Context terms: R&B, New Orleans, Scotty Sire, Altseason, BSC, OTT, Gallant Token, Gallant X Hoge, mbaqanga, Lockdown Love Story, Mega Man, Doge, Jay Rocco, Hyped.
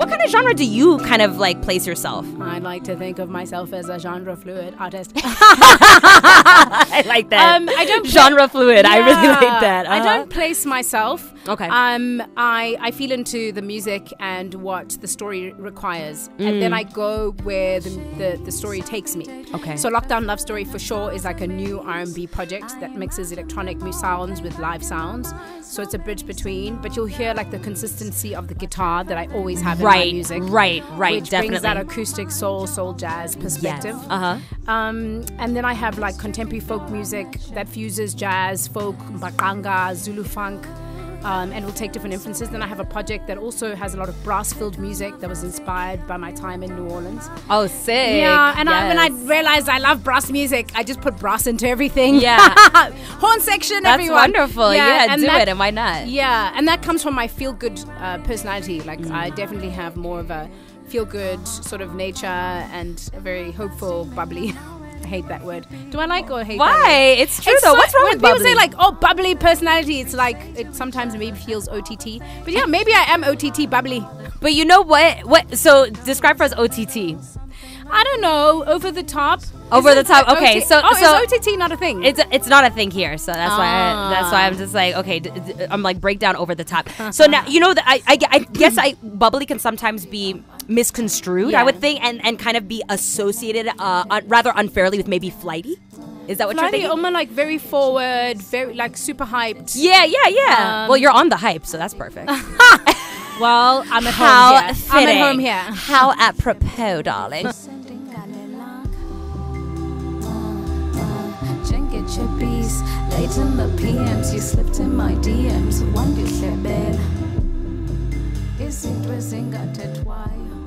What kind of genre do you kind of like place yourself? I'd like to think of myself as a genre fluid artist. I like that. I don't genre fluid. Yeah, I really like that. I don't place myself. Okay. I feel into the music and what the story requires, and then I go where the story takes me. Okay. So Lockdown Love Story for sure is like a new R&B project that mixes electronic sounds with live sounds. So it's a bridge between, but you'll hear like the consistency of the guitar that I always have in my music. Right, which definitely brings that acoustic soul jazz perspective. Yes. And then I have like contemporary folk music that fuses jazz, folk, mbaqanga, Zulu funk. And we'll take different influences. Then I have a project that also has a lot of brass-filled music that was inspired by my time in New Orleans. Oh, sick. Yeah, and when I realized I love brass music, I just put brass into everything. Yeah. Horn section, that's everyone. That's wonderful. Yeah, do it, and why not? Yeah, and that comes from my feel-good personality. Like, I definitely have more of a feel-good sort of nature and a very hopeful, bubbly... I hate that word. Do I like or hate? Why? That word? It's true though. What's wrong with bubbly? People say like, oh, bubbly personality. It's like it sometimes maybe feels OTT. But yeah, maybe I am OTT bubbly. But you know what? So describe for us OTT. I don't know. Over the top. Over the top. Okay. So is OTT not a thing? It's not a thing here. So that's why I'm just like, okay, I'm like break down over the top. So now you know that I guess bubbly can sometimes be misconstrued, I would think, and kind of be associated rather unfairly with maybe flighty. Is that what you're thinking? Flighty, like very forward, very like super hyped. Yeah. Well, you're on the hype, so that's perfect. Well, I'm at home here. Fitting. I'm at home here. How apropos, darling. Late in the PMs, you slipped in my DMs. One day, is it